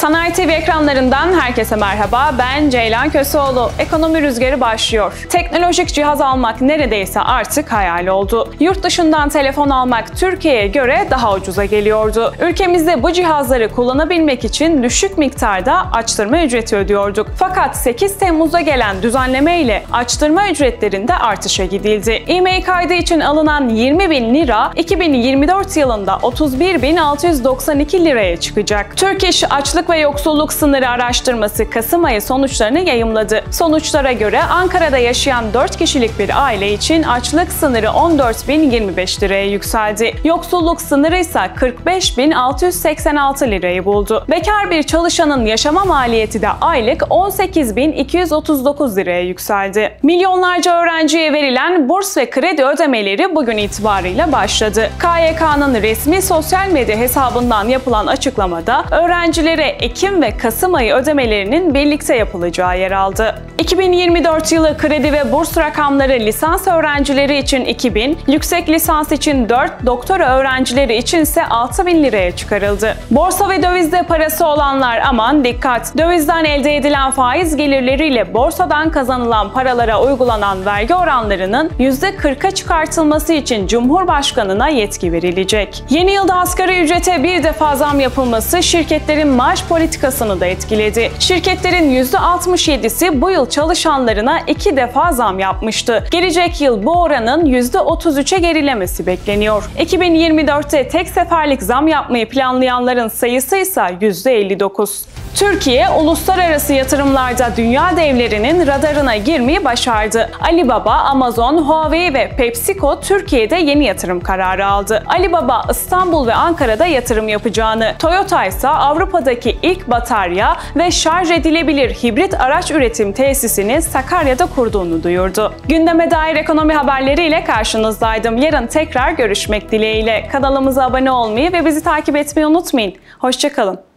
Sanayi TV ekranlarından herkese merhaba, ben Ceylan Köseoğlu. Ekonomi Rüzgarı başlıyor. Teknolojik cihaz almak neredeyse artık hayal oldu. Yurt dışından telefon almak Türkiye'ye göre daha ucuza geliyordu. Ülkemizde bu cihazları kullanabilmek için düşük miktarda açtırma ücreti ödüyorduk. Fakat 8 Temmuz'da gelen düzenleme ile açtırma ücretlerinde artışa gidildi. İMEİ kaydı için alınan 20.000 lira 2024 yılında 31.692 liraya çıkacak. Türk İş Açlık ve Yoksulluk Sınırı Araştırması Kasım ayı sonuçlarını yayımladı. Sonuçlara göre Ankara'da yaşayan 4 kişilik bir aile için açlık sınırı 14.025 liraya yükseldi. Yoksulluk sınırı ise 45.686 lirayı buldu. Bekar bir çalışanın yaşama maliyeti de aylık 18.239 liraya yükseldi. Milyonlarca öğrenciye verilen burs ve kredi ödemeleri bugün itibarıyla başladı. KYK'nın resmi sosyal medya hesabından yapılan açıklamada öğrencilere Ekim ve Kasım ayı ödemelerinin birlikte yapılacağı yer aldı. 2024 yılı kredi ve burs rakamları lisans öğrencileri için 2.000, yüksek lisans için 4, doktora öğrencileri için ise 6.000 liraya çıkarıldı. Borsa ve dövizde parası olanlar aman dikkat! Dövizden elde edilen faiz gelirleriyle borsadan kazanılan paralara uygulanan vergi oranlarının %40'a çıkartılması için Cumhurbaşkanı'na yetki verilecek. Yeni yılda asgari ücrete bir defa zam yapılması şirketlerin maaş politikasını da etkiledi. Şirketlerin %67'si bu yıl çalışanlarına 2 defa zam yapmıştı. Gelecek yıl bu oranın %33'e gerilemesi bekleniyor. 2024'te tek seferlik zam yapmayı planlayanların sayısı ise %59. Türkiye, uluslararası yatırımlarda dünya devlerinin radarına girmeyi başardı. Alibaba, Amazon, Huawei ve PepsiCo Türkiye'de yeni yatırım kararı aldı. Alibaba, İstanbul ve Ankara'da yatırım yapacağını, Toyota ise Avrupa'daki ilk batarya ve şarj edilebilir hibrit araç üretim tesisini Sakarya'da kurduğunu duyurdu. Gündeme dair ekonomi haberleriyle karşınızdaydım. Yarın tekrar görüşmek dileğiyle. Kanalımıza abone olmayı ve bizi takip etmeyi unutmayın. Hoşça kalın.